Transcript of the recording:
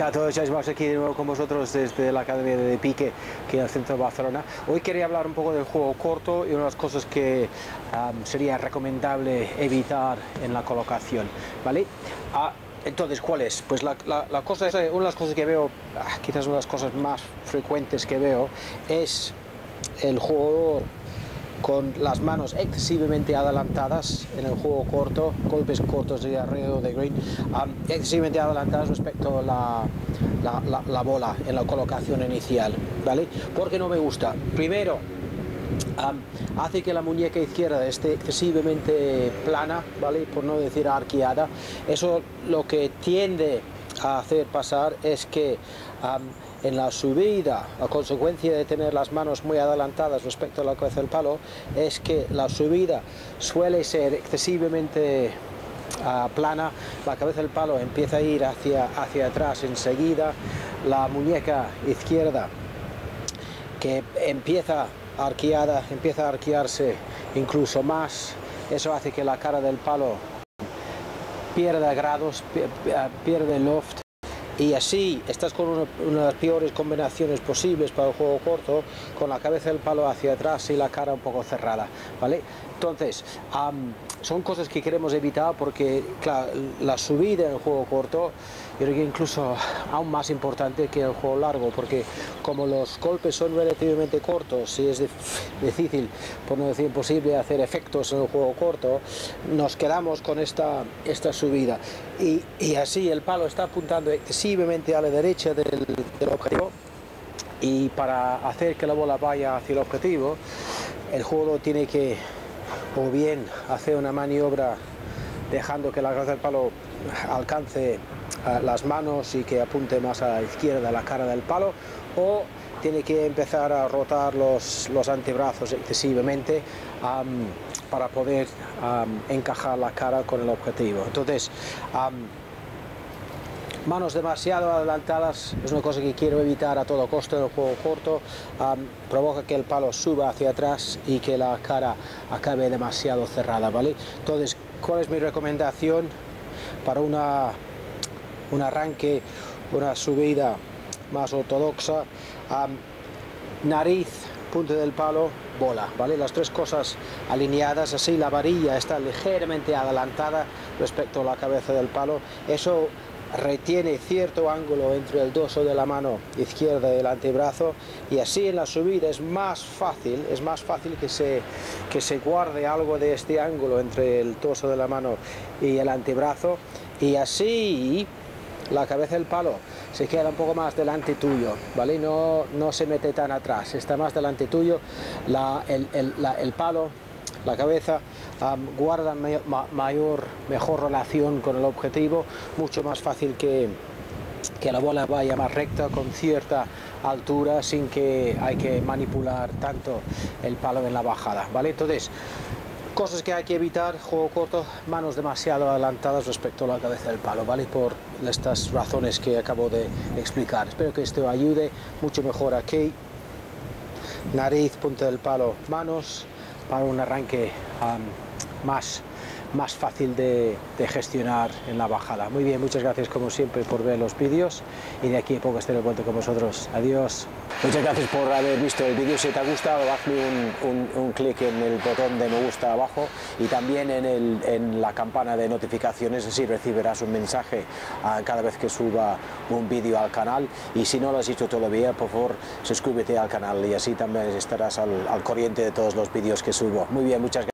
tal a todos? Ya estamos aquí de nuevo con vosotros desde la Academia de Pique, aquí en el centro de Barcelona. Hoy quería hablar un poco del juego corto y una de las cosas que sería recomendable evitar en la colocación, ¿vale? Entonces, ¿cuál es? Pues la cosa es, una de las cosas que veo, quizás una de las cosas más frecuentes que veo, es el jugador con las manos excesivamente adelantadas en el juego corto, golpes cortos de alrededor de green, excesivamente adelantadas respecto a la bola en la colocación inicial, ¿vale? Porque no me gusta. Primero, hace que la muñeca izquierda esté excesivamente plana, ¿vale? Por no decir arqueada. Eso lo que tiende a hacer pasar es que en la subida, a consecuencia de tener las manos muy adelantadas respecto a la cabeza del palo, es que la subida suele ser excesivamente plana, la cabeza del palo empieza a ir hacia atrás enseguida, la muñeca izquierda que empieza arqueada, empieza a arquearse incluso más, eso hace que la cara del palo pierda grados, pierde loft, y así estás con una de las peores combinaciones posibles para el juego corto, con la cabeza del palo hacia atrás y la cara un poco cerrada, ¿vale? Entonces, son cosas que queremos evitar porque, claro, la subida en el juego corto, yo creo que incluso aún más importante que el juego largo, porque como los golpes son relativamente cortos y es difícil, por no decir imposible, hacer efectos en el juego corto, nos quedamos con esta subida. Y así el palo está apuntando excesivamente a la derecha del objetivo, y para hacer que la bola vaya hacia el objetivo, el jugador tiene que o bien hacer una maniobra dejando que la cabeza del palo alcance las manos y que apunte más a la izquierda la cara del palo, o tiene que empezar a rotar los antebrazos excesivamente para poder encajar la cara con el objetivo. Entonces, manos demasiado adelantadas es una cosa que quiero evitar a todo costo en el juego corto. Provoca que el palo suba hacia atrás y que la cara acabe demasiado cerrada, ¿vale? Entonces, ¿cuál es mi recomendación para un arranque, una subida más ortodoxa? Nariz, punta del palo, bola, ¿vale? Las tres cosas alineadas, así la varilla está ligeramente adelantada respecto a la cabeza del palo. Eso retiene cierto ángulo entre el dorso de la mano izquierda y el antebrazo, y así en la subida es más fácil que se guarde algo de este ángulo entre el dorso de la mano y el antebrazo, y así la cabeza del palo se queda un poco más delante tuyo, ¿vale? No se mete tan atrás, está más delante tuyo, el palo, la cabeza, guarda mejor relación con el objetivo, mucho más fácil que la bola vaya más recta, con cierta altura, sin que hay que manipular tanto el palo en la bajada, ¿vale? Entonces, cosas que hay que evitar, juego corto, manos demasiado adelantadas respecto a la cabeza del palo, ¿vale? Por estas razones que acabo de explicar. Espero que esto ayude mucho mejor aquí. Nariz, punta del palo, manos, para un arranque más fácil de gestionar en la bajada. Muy bien, muchas gracias como siempre por ver los vídeos, y de aquí a poco estaré de vuelta con vosotros. Adiós. Muchas gracias por haber visto el vídeo. Si te ha gustado, hazle un clic en el botón de me gusta abajo, y también en la campana de notificaciones, así recibirás un mensaje cada vez que suba un vídeo al canal. Y si no lo has hecho todavía, por favor, suscríbete al canal, y así también estarás al corriente de todos los vídeos que subo. Muy bien, muchas gracias.